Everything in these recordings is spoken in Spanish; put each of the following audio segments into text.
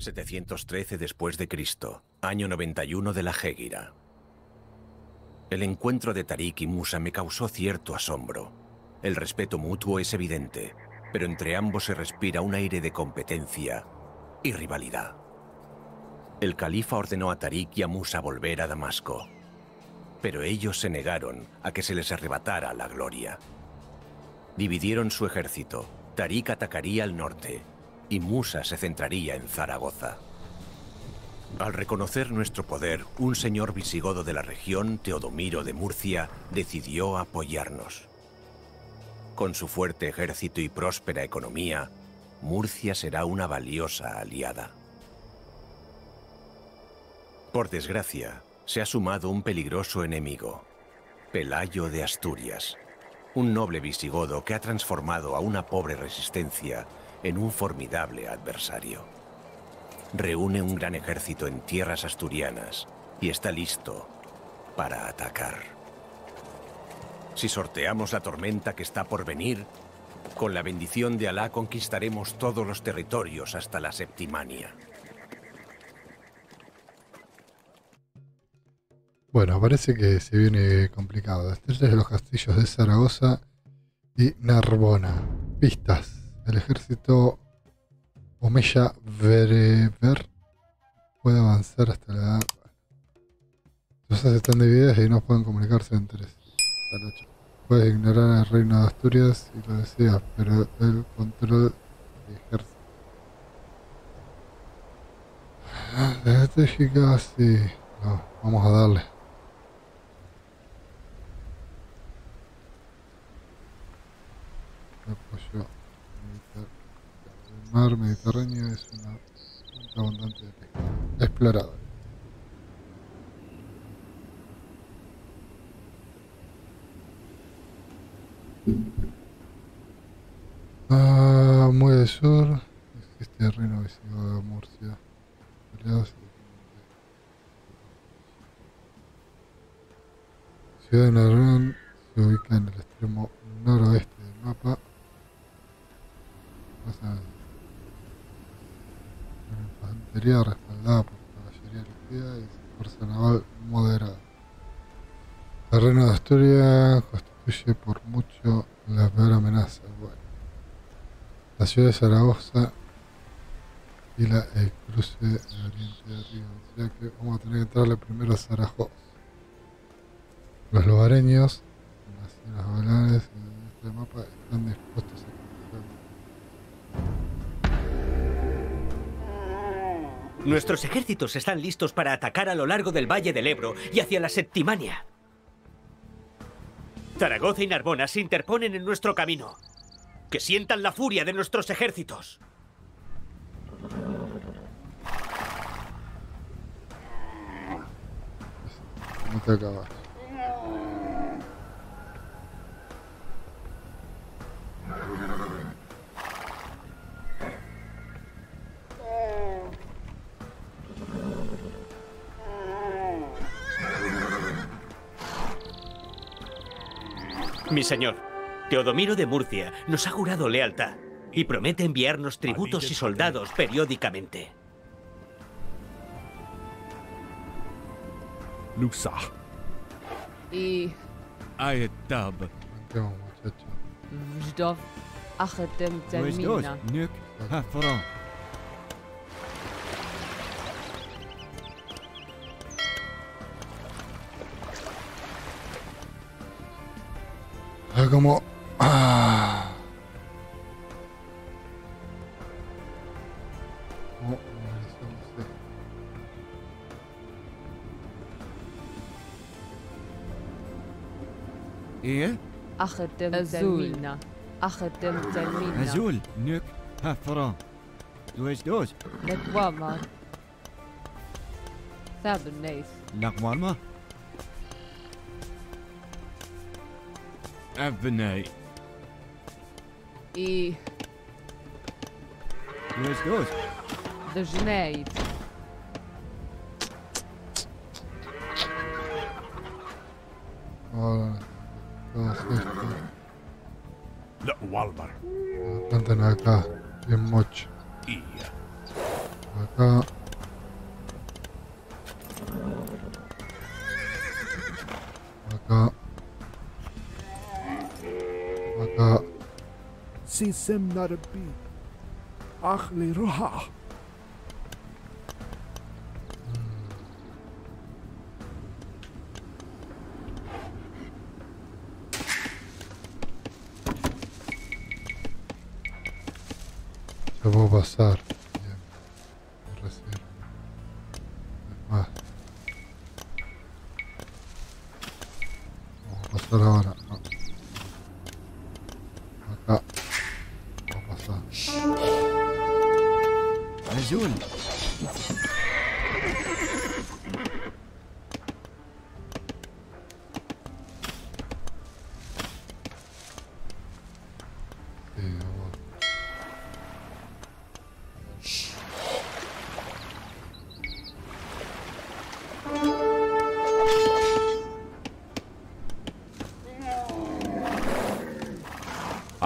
713 después de Cristo, año 91 de la Hegira. El encuentro de Tariq y Musa me causó cierto asombro. El respeto mutuo es evidente, pero entre ambos se respira un aire de competencia y rivalidad. El califa ordenó a Tariq y a Musa volver a Damasco, pero ellos se negaron a que se les arrebatara la gloria. Dividieron su ejército. Tariq atacaría al norte y Musa se centraría en Zaragoza. Al reconocer nuestro poder, un señor visigodo de la región, Teodomiro de Murcia, decidió apoyarnos. Con su fuerte ejército y próspera economía, Murcia será una valiosa aliada. Por desgracia, se ha sumado un peligroso enemigo, Pelayo de Asturias, un noble visigodo que ha transformado a una pobre resistencia en un formidable adversario. Reúne un gran ejército en tierras asturianas y está listo para atacar. Si sorteamos la tormenta que está por venir, con la bendición de Alá conquistaremos todos los territorios hasta la Septimania. Bueno, parece que se viene complicado. Destruyes de los castillos de Zaragoza y Narbona. Pistas. El ejército Omeya Bereber puede avanzar hasta la... Entonces están divididas y no pueden comunicarse entre sí. Puedes ignorar al reino de Asturias si lo deseas, pero el control del ejército. La estratégica, sí. No, vamos a darle. El apoyo del mar Mediterráneo es una punta abundante de pesca. Explorador. Muy al sur existe el reino visigodo de Murcia. Ciudad de Narbona se ubica en el extremo noroeste del mapa. Una infantería respaldada por caballería ligera y fuerza naval moderada. El reino de Asturias constituye por mucho la peor amenaza. Bueno, la ciudad de Zaragoza y el cruce del oriente de río. O sea que vamos a tener que entrarle primero a Zaragoza. Los lugareños, las balanes en este mapa están dispuestos a conquistar. Nuestros ejércitos están listos para atacar a lo largo del valle del Ebro y hacia la Septimania. Zaragoza y Narbona se interponen en nuestro camino. Que sientan la furia de nuestros ejércitos. No te acabas. Mi señor, Teodomiro de Murcia nos ha jurado lealtad y promete enviarnos tributos y soldados periódicamente. Luxa. Y... Aetab. Vzdov. Achetem Termina. Nuk. Hafran. Como... إيه؟ أختم تلمينا أختم تلمينا أزول نك هفران دوش لقوامر ثاب النيس لقوامر أبناي إيه دوش دجنايد لا والله. أنت ناقة يموت. إيه. acá. Acá. Acá. Si sem narbi. Ahli roja. Debo pasar. Ahora no. Acá va a pasar azul.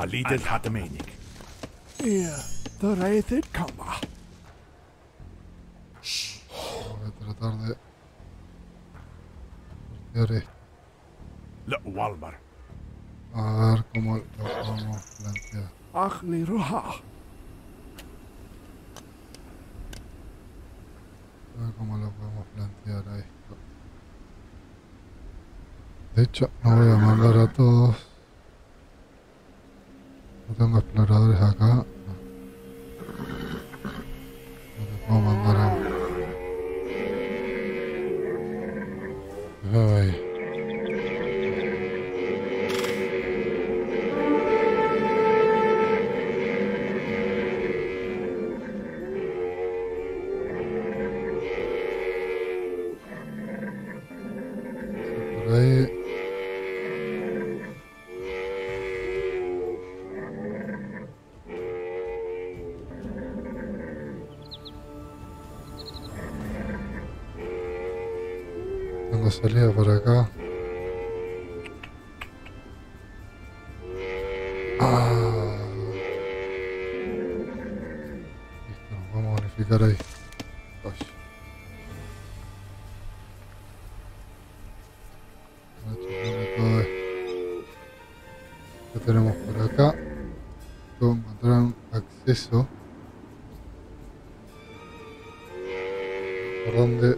ليدت حتى مينك يا ثريثت كما لا والمر اركم اخلي روحه como lo podemos plantear a esto. De hecho no voy a mandar a todos. No tengo exploradores acá. No te puedo mandar a uno. Ay. Por ahí. Salida por acá. Ah. Listo, nos vamos a unificar ahí. Ya tenemos por acá. Todos encontraron acceso. ¿Por dónde?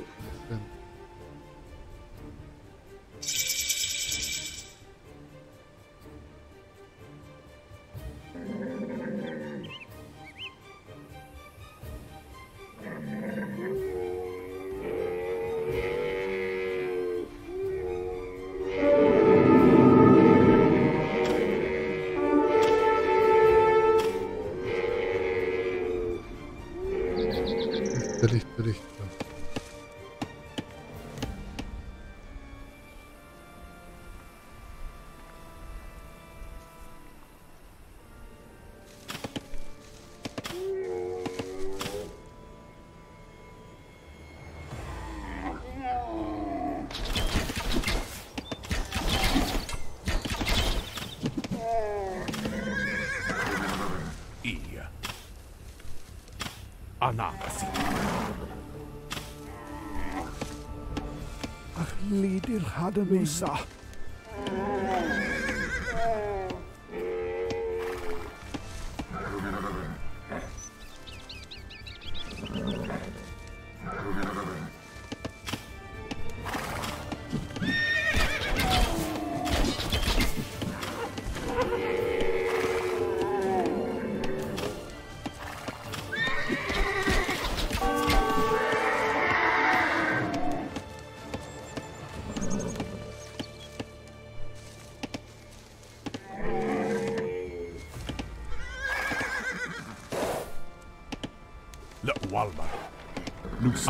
Musa.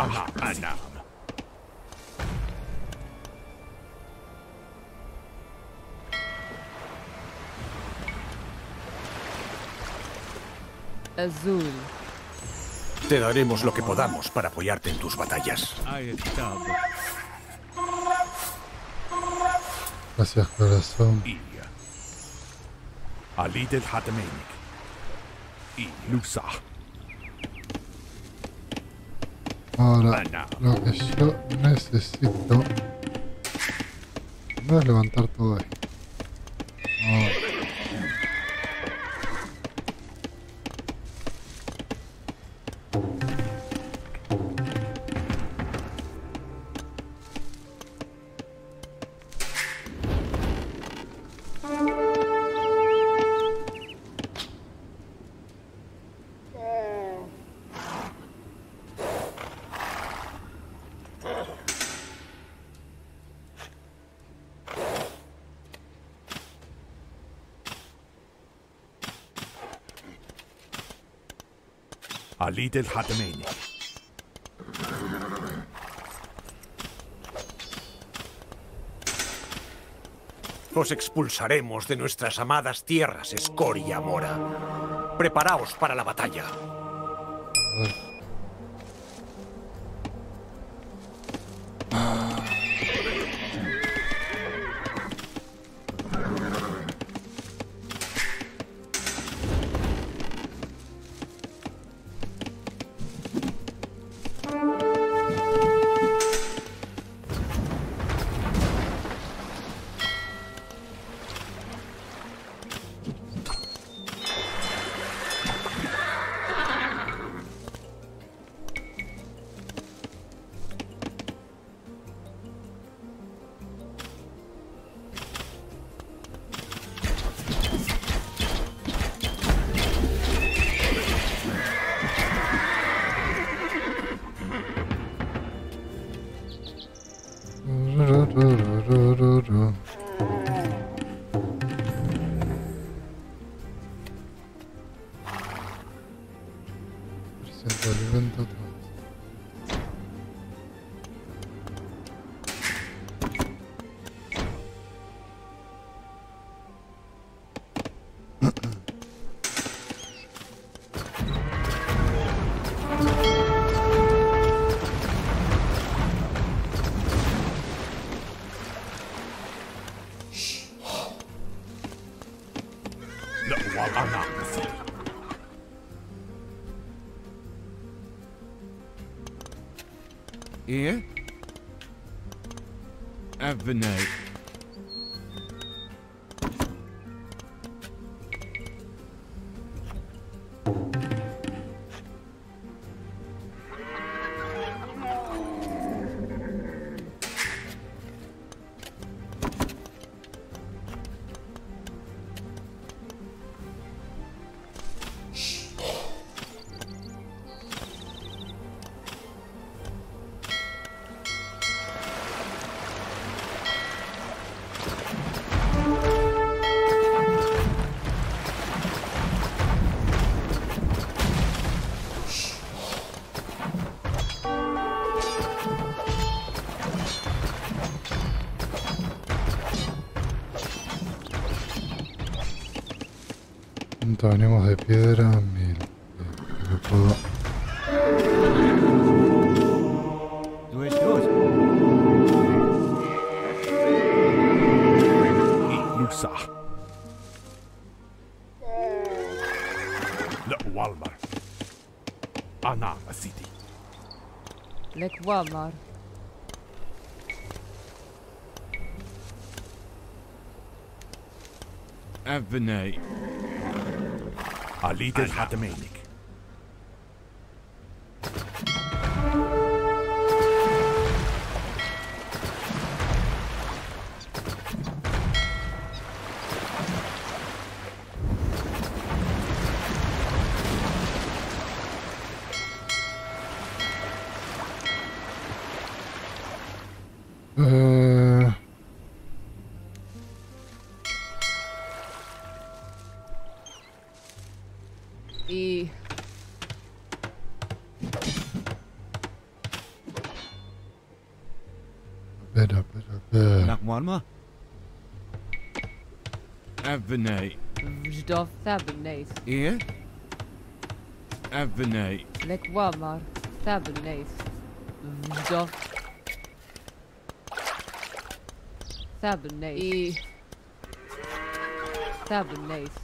Aha, Anna. Azul. Te daremos lo que podamos para apoyarte en tus batallas. Gracias, corazón. Ali del Hatamenic. Y Lusa. Ahora, lo que yo necesito no es levantar todo esto. ليد الحتمين Los expulsaremos de nuestras amadas tierras, escoria mora. Preparaos para la batalla. Here? Have the night. Venimos de piedra, mil. Lo puedo. Musa. لا والمر. أنا أسيدي. لك والمر. أبنائي. عليد الحتمينك Alma. Avenay. Vjdof Thabernate. Here. Avenay. Lekwamar Thabernate. Vjdof Thabernate. E. Thabernate.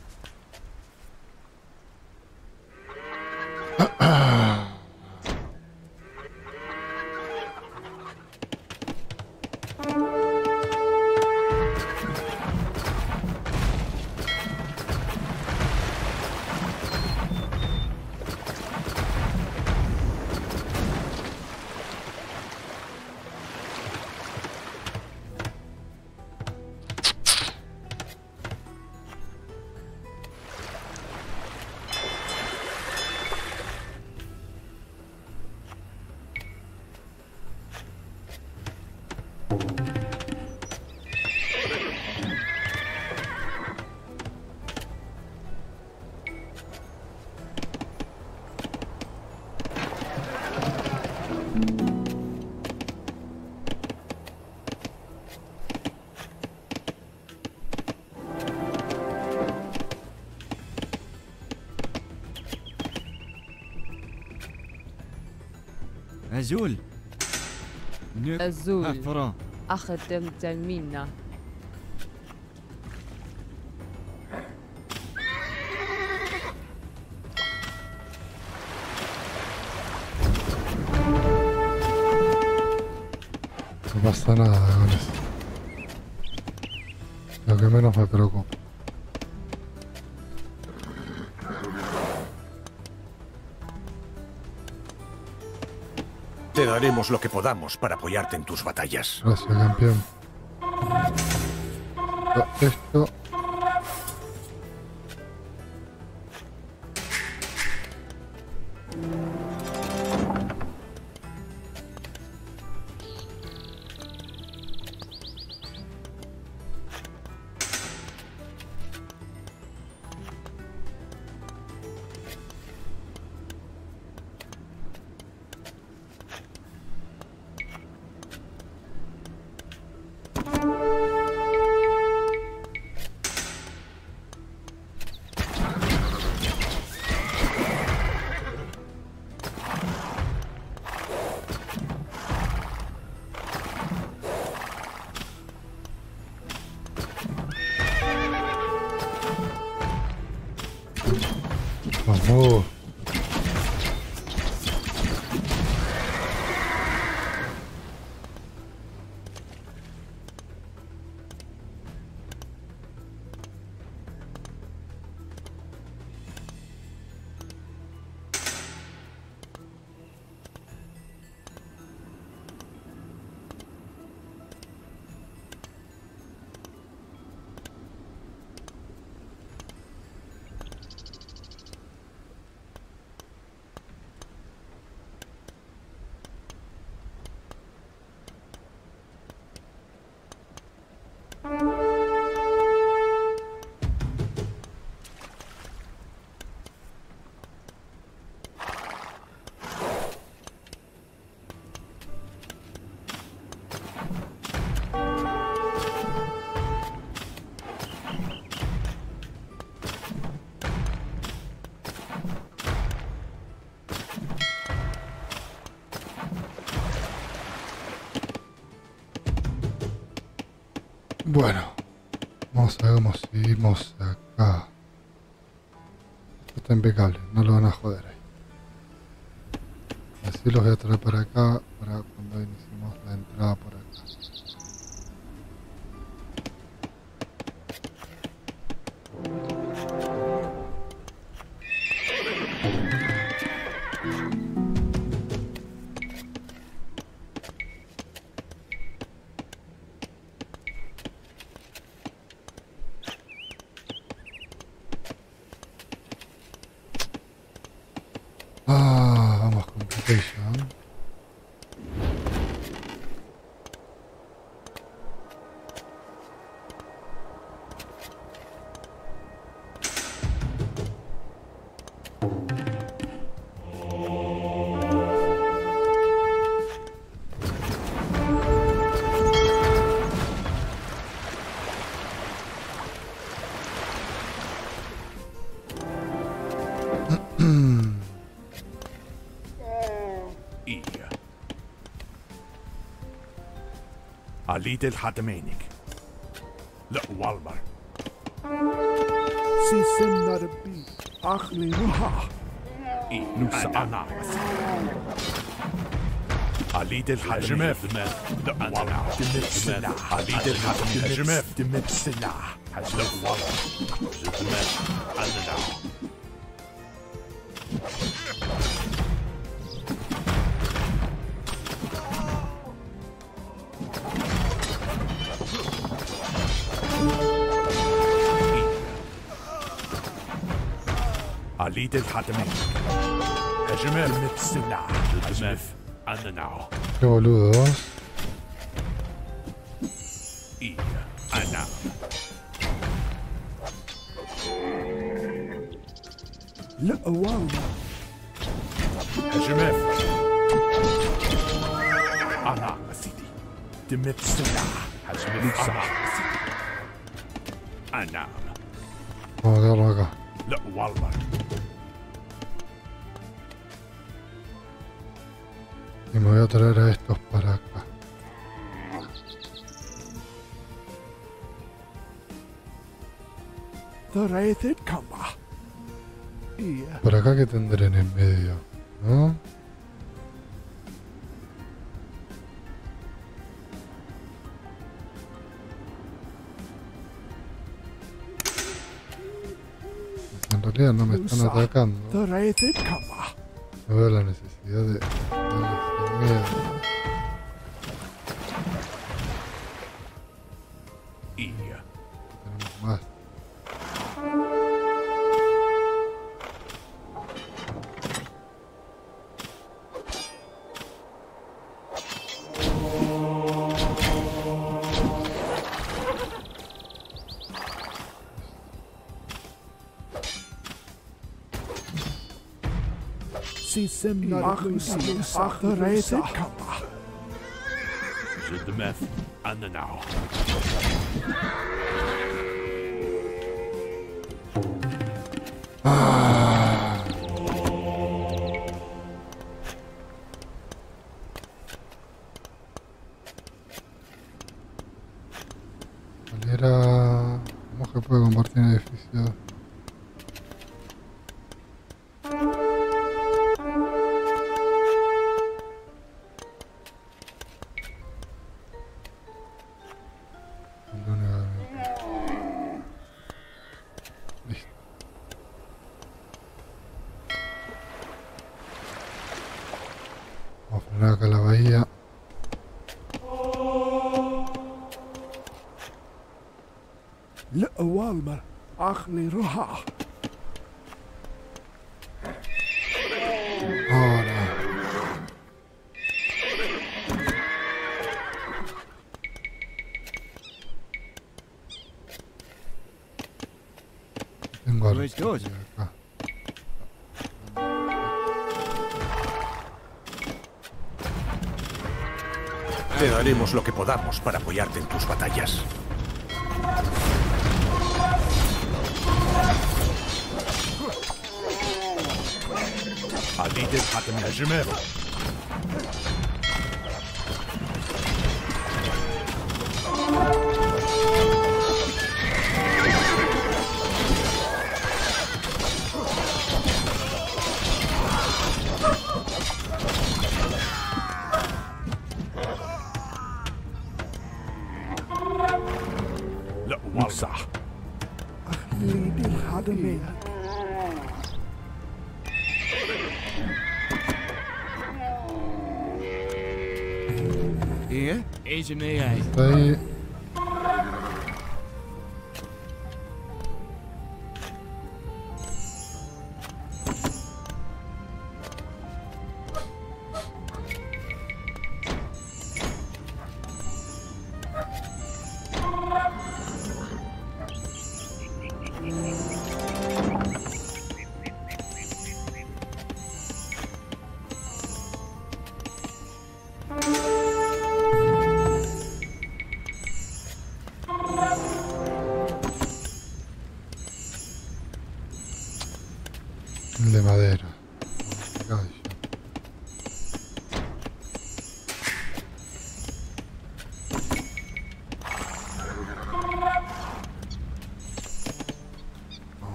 أزول أزول أخدم تلمينا No pasa nada con eso. Lo que menos me preocupa. Te daremos lo que podamos para apoyarte en tus batallas. Gracias, campeón. Esto... Bueno, vamos a ver cómo seguimos acá. Esto está impecable, no lo van a joder ahí. Así los voy a traer para acá, para cuando iniciemos la entrada por acá. ليد الحاتمينك لا والمر سيسن ربي أخلي روحه إيه نوسع نعمس ليد الحجمف لا والمر تمت سلاح ليد الحجمف تمت سلاح لا والمر جمال أنا ليد الحاتمين هجمات مت السلع هجمات أنا نعو يولوه إيه أنا لا والله هجمات Demit has Musa. And now. Aga. The Walmart. Y me voy a traer a estos para acá. Por acá que tendré en el medio, ¿no? En realidad no me están atacando. No veo la necesidad de darles miedo. Tenemos más. ¿Cómo que puedo compartir edificios? Te daremos lo que podamos para apoyarte en tus batallas. Ahí.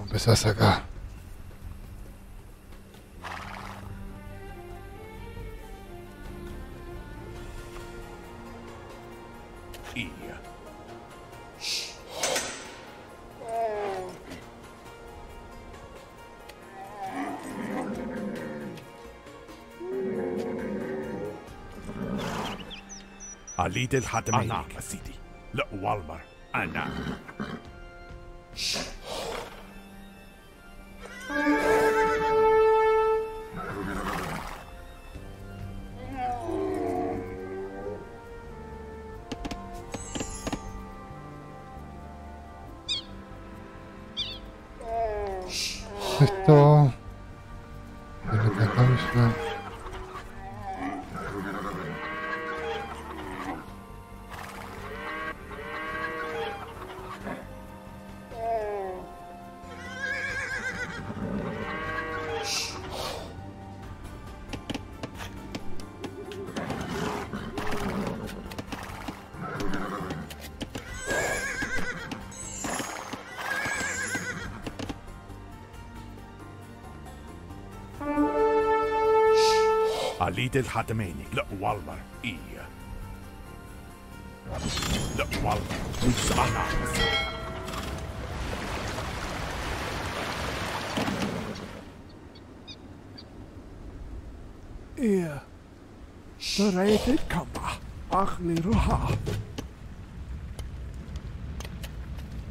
Empezás acá. أليد الحاتمية سيدي. لا والمر أنا. وليد الحاتميني. لا والله إيه. لا والله مش أنا. إيه. شريت الكاميرا. أخلي روحها.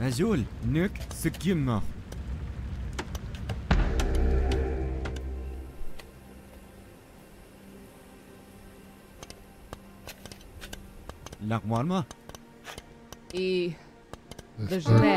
أجول نك سكيمنا. Normalement. Et le gelé.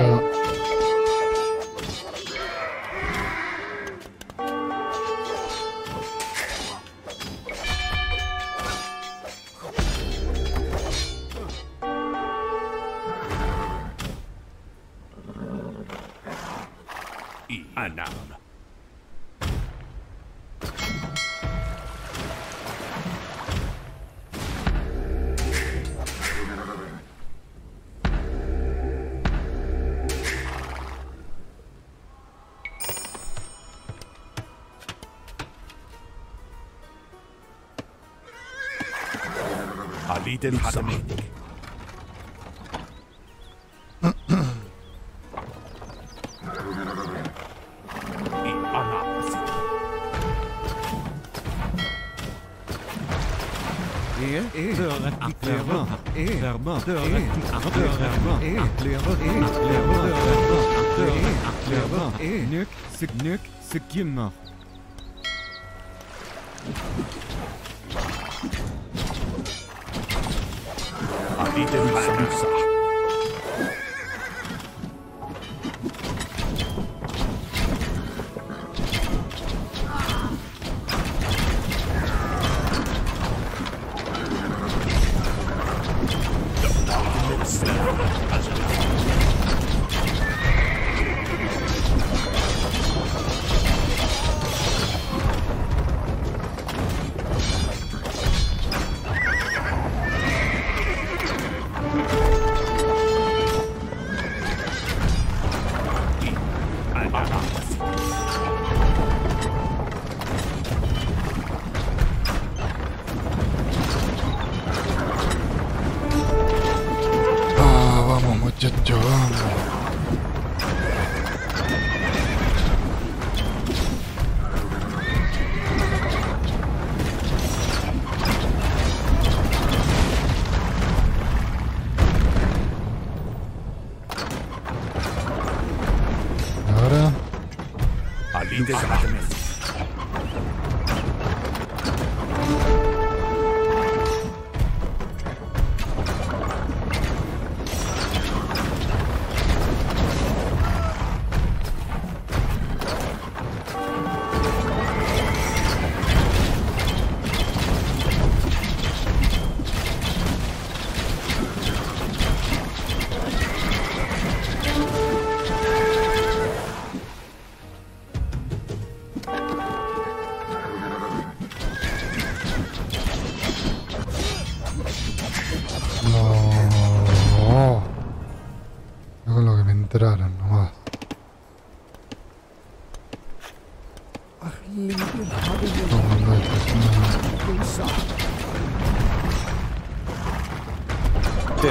الحاتميني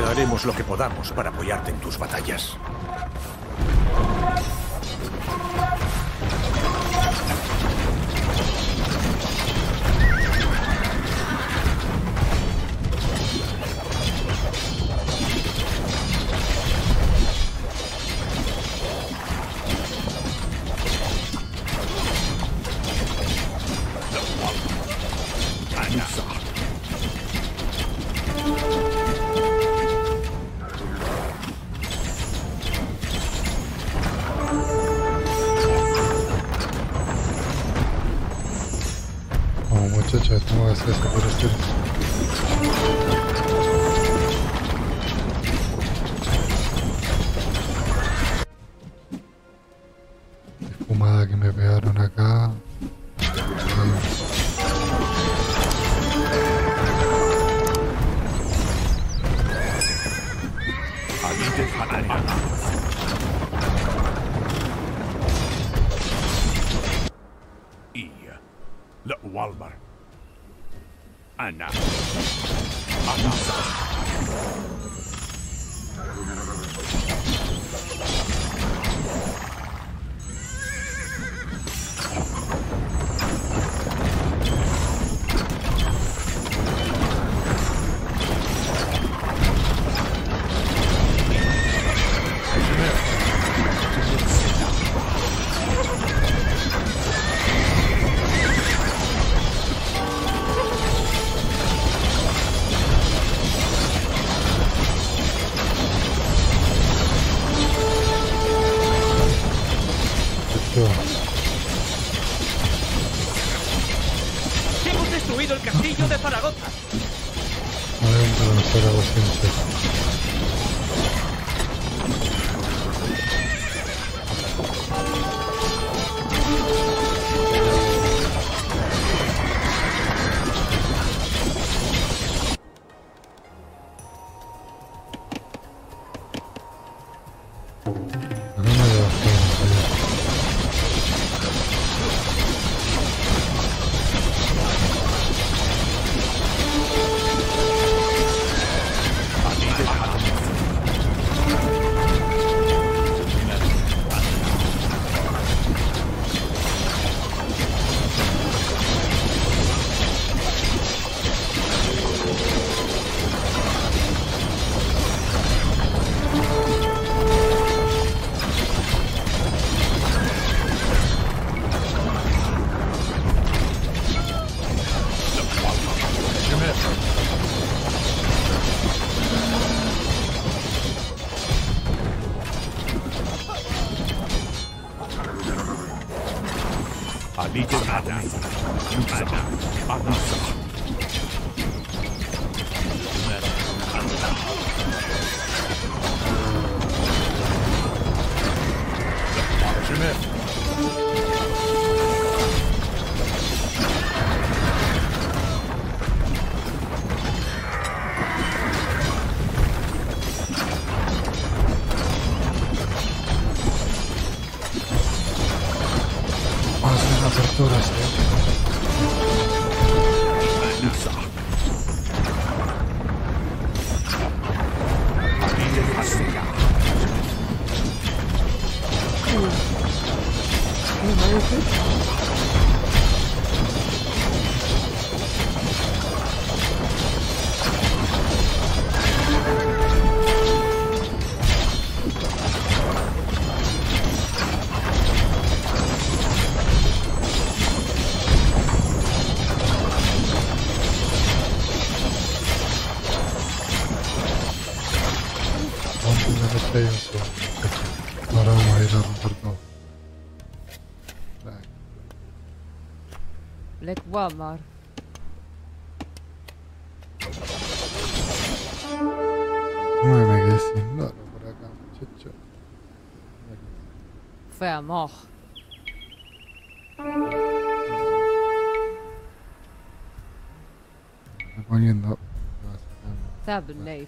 Haremos lo que podamos para apoyarte en tus batallas. Ana. Hemos destruido el castillo de Zaragoza. A ver, vamos a hacer algo Walmart. No me quedé sin loro por acá, muchacho. Fue amor. Está poniendo. Tablet.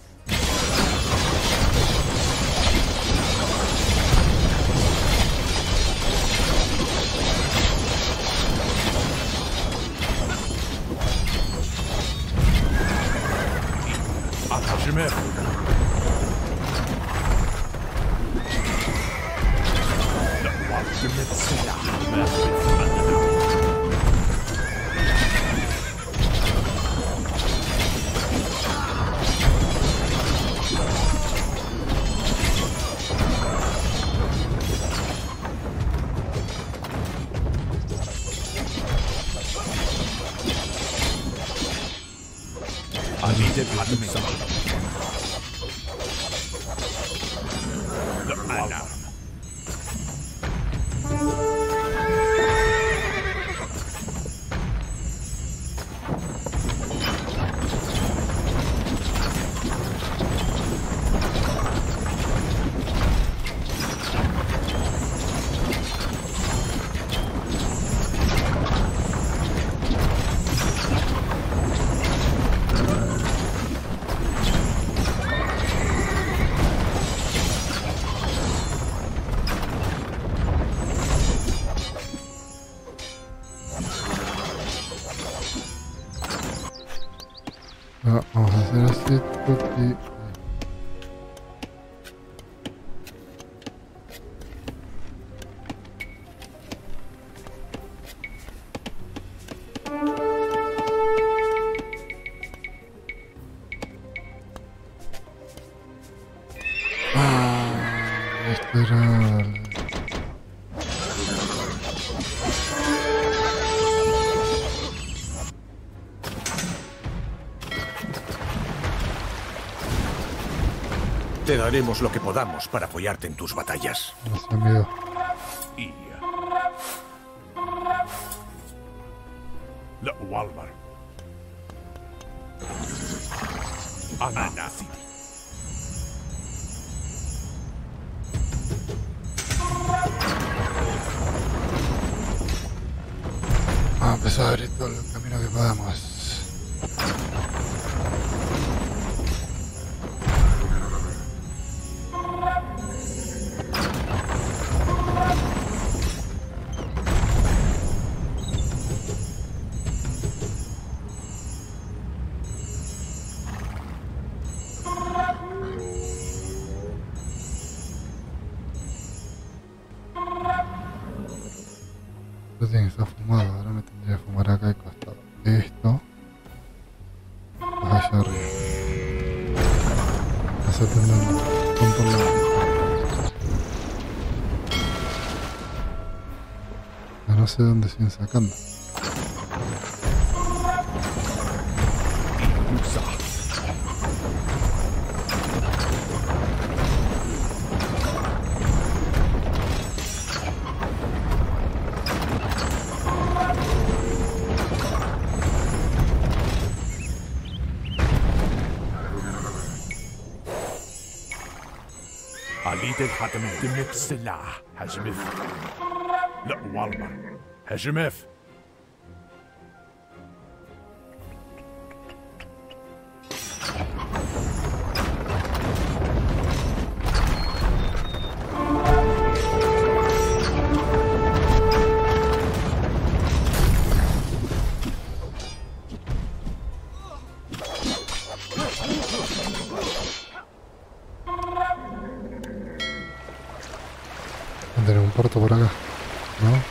Vamos a hacer así. Te daremos lo que podamos para apoyarte en tus batallas. No sea miedo. Anazi. Vamos a empezar a abrir todo el camino que podamos. No sé dónde siguen sacando. هجماف tendré un puerto por acá, ¿no?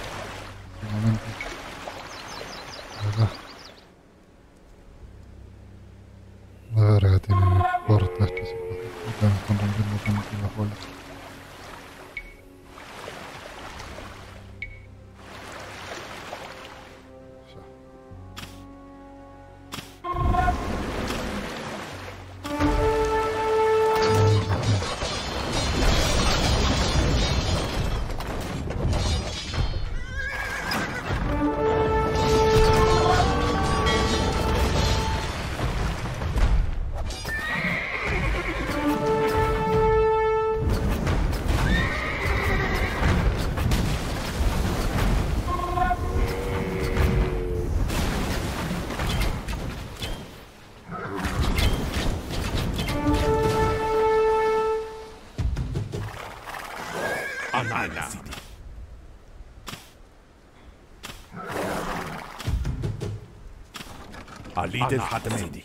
أنا حتميدك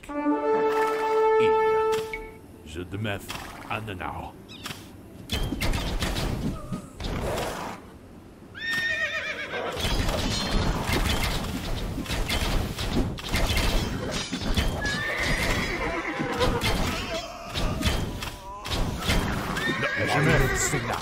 إيا جد ماف أنا نعو جمال السلع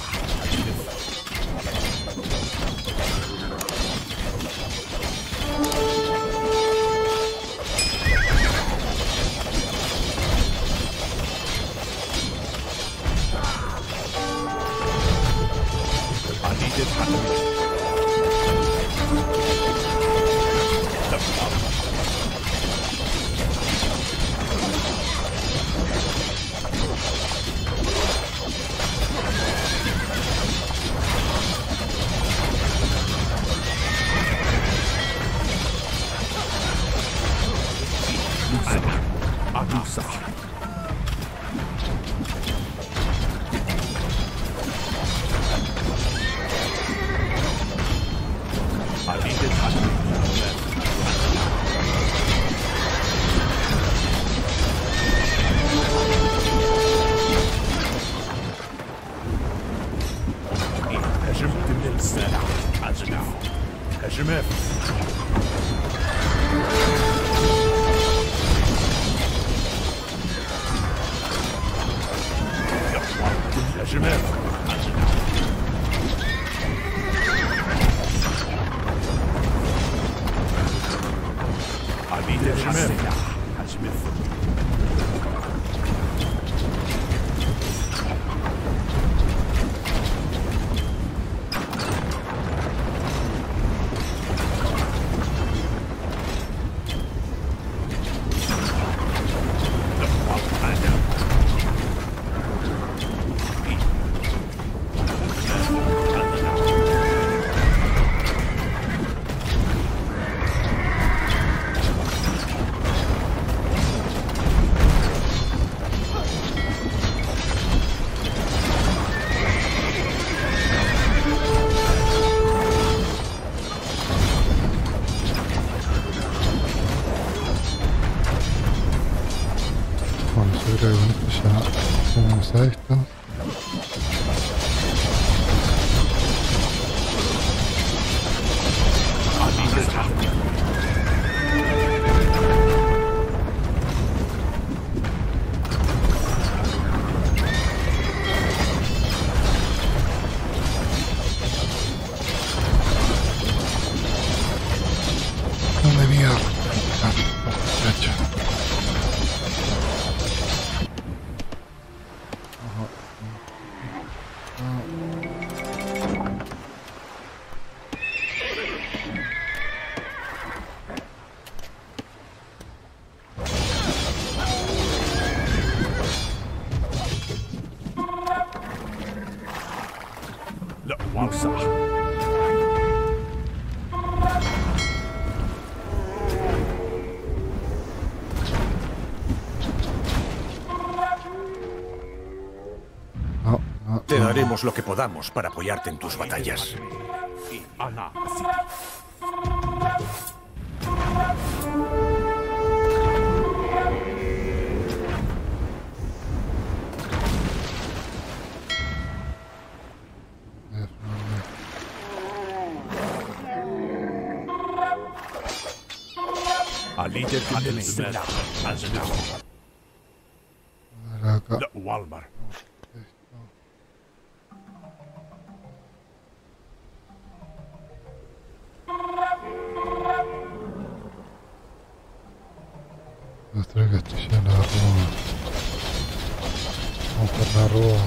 pero bueno, ya tenemos a esto. Te daremos lo que podamos para apoyarte en tus batallas. Walmart. Los tres castellanos arroba. Vamos por la arroba.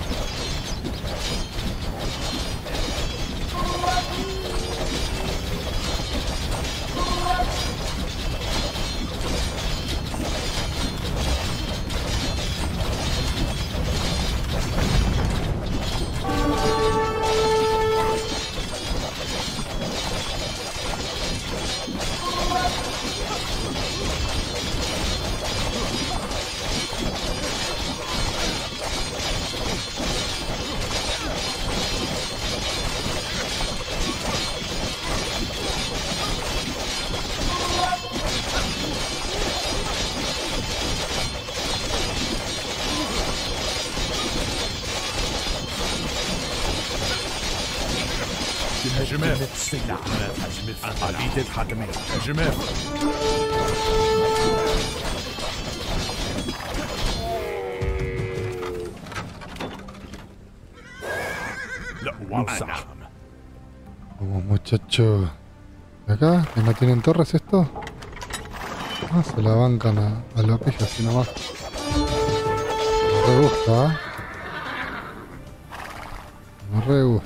Como muchacho de acá, que no tienen torres esto. Ah, se la bancan a la pija así nomás. Me gusta, ¿eh? Me re gusta.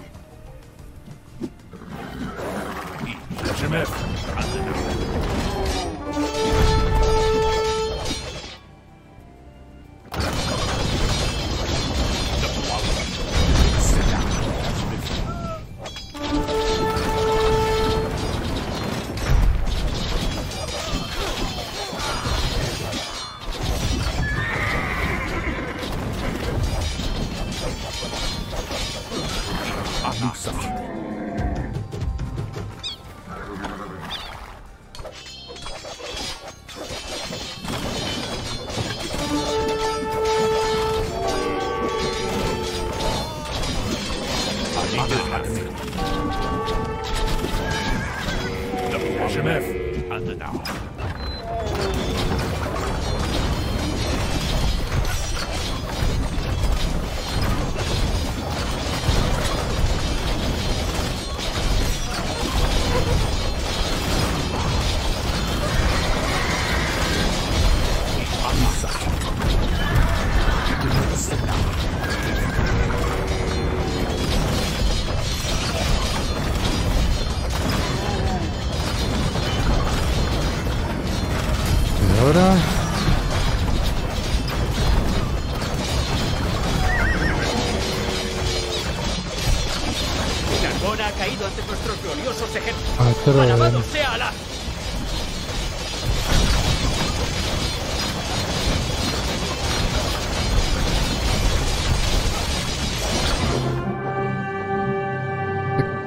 Alabado sea Alá.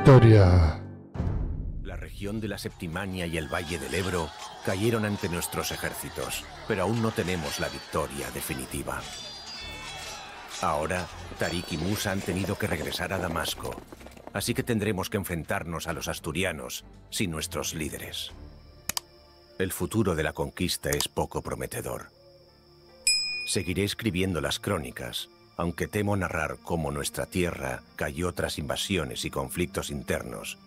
Victoria. La región región de la Septimania y el Valle del Ebro cayeron ante nuestros ejércitos, pero aún no tenemos la victoria definitiva. Ahora, Tariq y Musa han tenido que regresar a Damasco, así que tendremos que enfrentarnos a los asturianos sin nuestros líderes. El futuro de la conquista es poco prometedor. Seguiré escribiendo las crónicas, aunque temo narrar cómo nuestra tierra cayó tras invasiones y conflictos internos,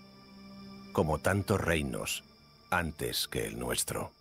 como tantos reinos antes que el nuestro.